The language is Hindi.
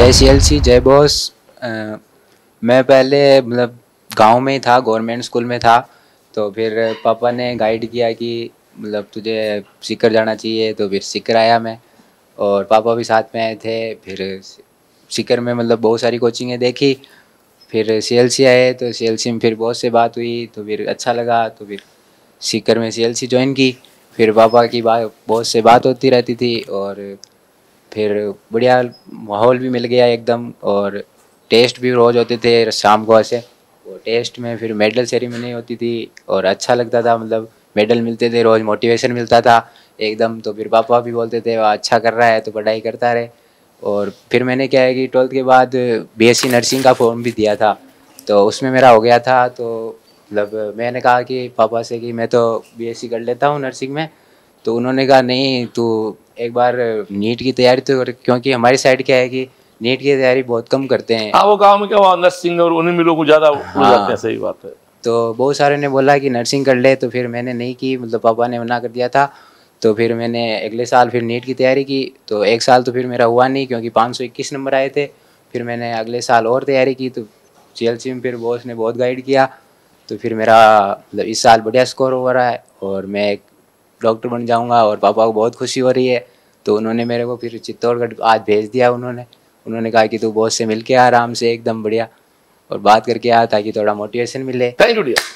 जय सीएलसी, जय बॉस। मैं पहले मतलब गांव में ही था, गवर्नमेंट स्कूल में था। तो फिर पापा ने गाइड किया कि मतलब तुझे सीकर जाना चाहिए, तो फिर सीकर आया मैं और पापा भी साथ में आए थे। फिर सीकर में मतलब बहुत सारी कोचिंगें देखी, फिर सीएलसी आए तो सीएलसी में फिर बहुत से बात हुई, तो फिर अच्छा लगा, तो फिर सीकर में सीएलसी ज्वाइन की। फिर पापा की बहुत से बात होती रहती थी और फिर बढ़िया माहौल भी मिल गया एकदम। और टेस्ट भी रोज़ होते थे शाम को ऐसे, और टेस्ट में फिर मेडल सेरेमनी होती थी और अच्छा लगता था, मतलब मेडल मिलते थे, रोज़ मोटिवेशन मिलता था एकदम। तो फिर पापा भी बोलते थे वह अच्छा कर रहा है तो पढ़ाई करता रहे। और फिर मैंने क्या है कि 12th के बाद BSc नर्सिंग का फॉर्म भी दिया था, तो उसमें मेरा हो गया था। तो मतलब मैंने कहा कि पापा से कि मैं तो BSc कर लेता हूँ नर्सिंग में, तो उन्होंने कहा नहीं तू एक बार नीट की तैयारी तो, क्योंकि हमारी साइड क्या है कि नीट की तैयारी बहुत कम करते हैं। हाँ, वो गांव में क्या हुआ, नर्सिंग और उन्हीं में लोग ज़्यादा हो जाते हैं। सही बात है। तो बहुत सारे ने बोला कि नर्सिंग कर ले, तो फिर मैंने नहीं की, मतलब पापा ने मना कर दिया था। तो फिर मैंने अगले साल फिर नीट की तैयारी की, तो एक साल तो फिर मेरा हुआ नहीं क्योंकि 521 नंबर आए थे। फिर मैंने अगले साल और तैयारी की, तो CLC में फिर बॉस ने बहुत गाइड किया, तो फिर मेरा मतलब इस साल बढ़िया स्कोर हो रहा है और मैं एक डॉक्टर बन जाऊंगा और पापा को बहुत खुशी हो रही है। तो उन्होंने मेरे को फिर चित्तौड़गढ़ आज भेज दिया। उन्होंने कहा कि तू बॉस से मिल के आराम से एकदम बढ़िया और बात करके आ, ताकि थोड़ा मोटिवेशन मिले। Thank you dear.